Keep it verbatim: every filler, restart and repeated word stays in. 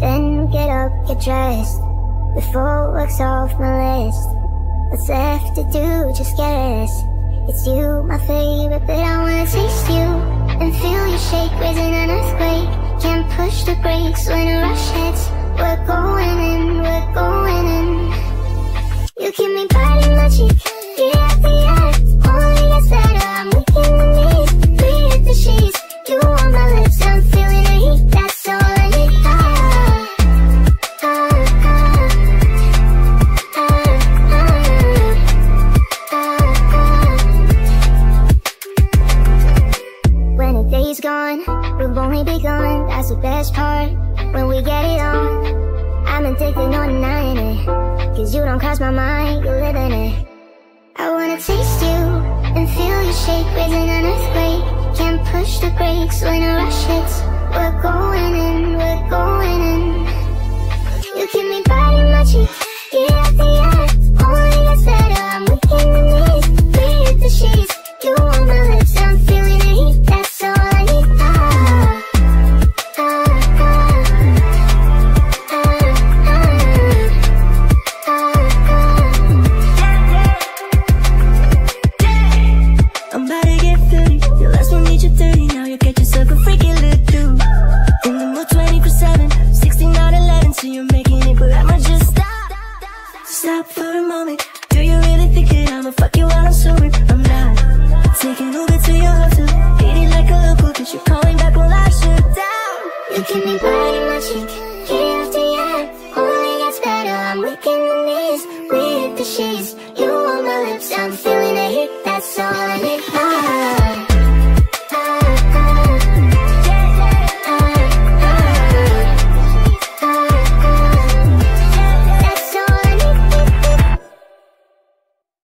Then get up, get dressed, before work's off my list. What's left to do, just guess. It's you, my favorite, but I wanna taste you and feel you shake, raising an earthquake. Can't push the brakes when a rush hits. We're going in, we're going in. You keep me biting my cheek, react the act, only gets better. I'm weak in the knees, free at the sheets. You on my lips, I'm feeling the heat. That's all I need. Ah, ah, ah, ah, ah, ah, ah. When the day's gone, we've only begun. That's the best part. When we get it on, I'm addicted, no denying it. Cause you don't cross my mind, you live in it. I wanna taste you and feel you shake, raising an earthquake. Can't push the brakes when a rush hits. We're going in, we're going in. You keep me biting my cheek, get out the act, only gets better. I'm weak in the knees, free at the sheets. You on my lips, I'm feeling the heat. That's all I need. Ah, stop for a moment. Do you really think that I'ma fuck you while I'm swimming? I'm not taking Uber to your hotel, eating like a local, cause you're calling back while I shut down. You keep me biting my cheek.